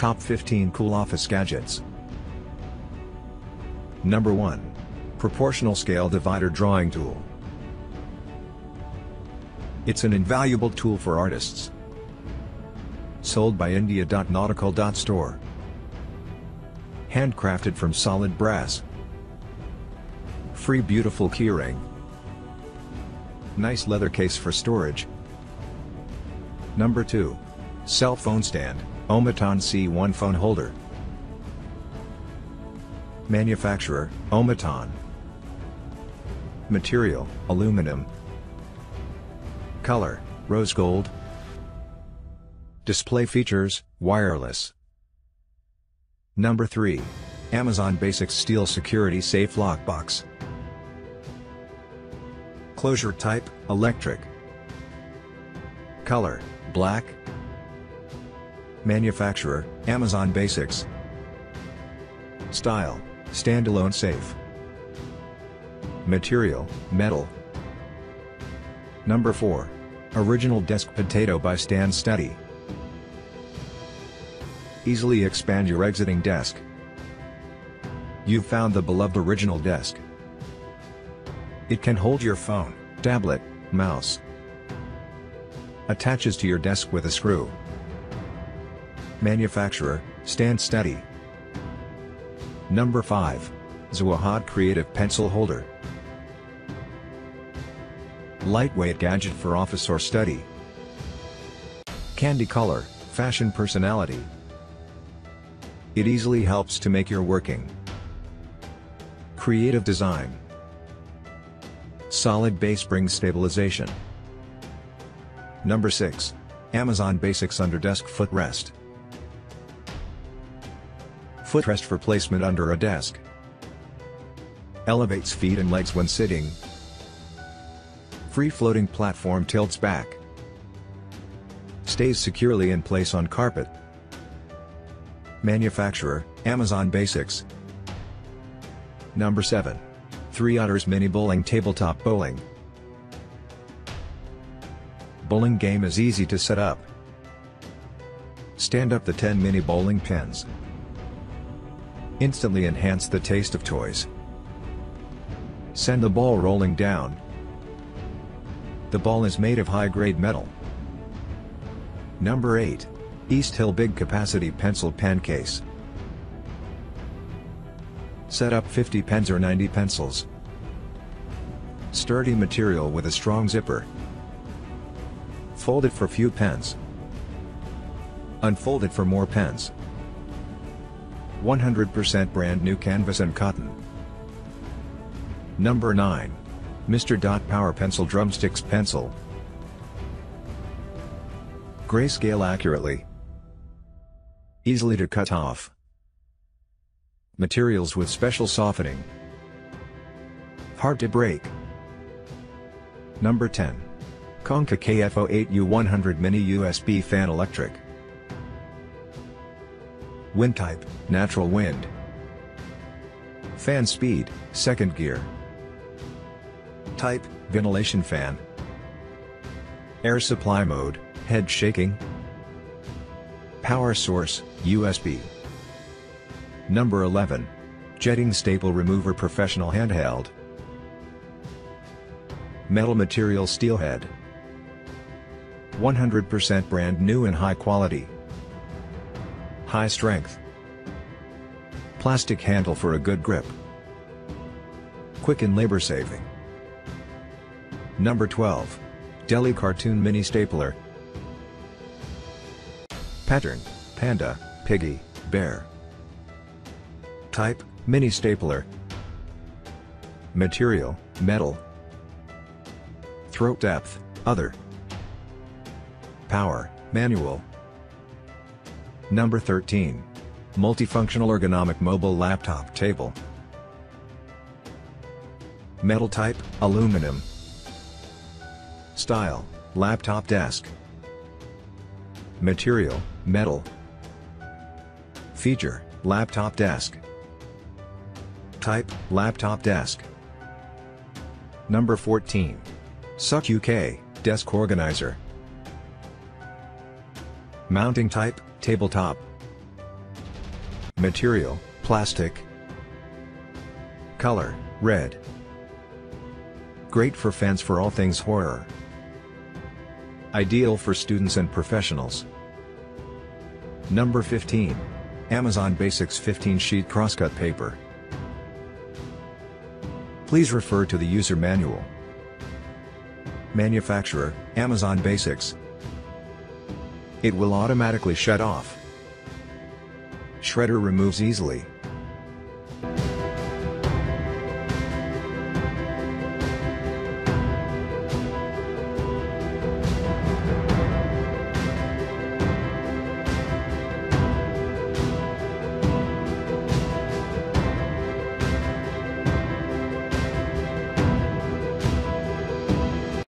Top 15 Cool Office Gadgets. Number 1. Proportional Scale Divider Drawing Tool. It's an invaluable tool for artists. Sold by India.nautical.store. Handcrafted from solid brass. Free beautiful keyring. Nice leather case for storage. Number 2. Cell Phone Stand, OMOTON C1 Phone Holder. Manufacturer, OMOTON. Material, aluminum. Color, rose gold. Display features, wireless. Number 3. AmazonBasics Steel Security Safe Lockbox. Closure type, electric. Color, black. Manufacturer, AmazonBasics. Style, standalone safe. Material, metal. Number 4. Original Desk Potato by Stand Steady. Easily expand your exiting desk. You've found the beloved original desk. It can hold your phone, tablet, mouse. Attaches to your desk with a screw. Manufacturer, Stand Steady. Number 5. Zoohot Creative Pencil Holder. Lightweight gadget for office or study. Candy color, fashion personality. It easily helps to make your working. Creative design. Solid base brings stabilization. Number 6. AmazonBasics Under Desk Footrest. Footrest for placement under a desk. Elevates feet and legs when sitting. Free floating platform tilts back. Stays securely in place on carpet. Manufacturer, AmazonBasics. Number 7. Three Otters Mini Bowling Tabletop Bowling. Bowling game is easy to set up. Stand up the 10 mini bowling pins. Instantly enhance the taste of toys. Send the ball rolling down. The ball is made of high-grade metal. Number 8. East Hill Big Capacity Pencil Pen Case. Set up 50 pens or 90 pencils. Sturdy material with a strong zipper. Fold it for few pens. Unfold it for more pens. 100% brand new canvas and cotton. Number 9. Mr. Dot Power Pencil Drumsticks Pencil. Grayscale accurately. Easily to cut off. Materials with special softening. Hard to break. Number 10. Konka KF08U100 Mini USB Fan Electric. Wind type, natural wind. Fan speed, second gear. Type, ventilation fan. Air supply mode, head shaking. Power source, USB. Number 11. Jetting Staple Remover Professional Handheld. Metal material steelhead. 100% brand new and high quality. High strength. Plastic handle for a good grip. Quick and labor saving. Number 12. Deli Cartoon Mini Stapler. Pattern, panda, piggy, bear. Type, mini stapler. Material, metal. Throat depth, other. Power, manual. Number 13. Multifunctional Ergonomic Mobile Laptop Table. Metal type, aluminum. Style, laptop desk. Material, metal. Feature, laptop desk. Type, laptop desk. Number 14. Suck UK, Desk Organizer. Mounting type, tabletop. Material, plastic. Color, red. Great for fans for all things horror. Ideal for students and professionals. Number 15. Amazon Basics 15-sheet crosscut paper. Please refer to the user manual. Manufacturer, Amazon Basics. It will automatically shut off. Shredder removes easily.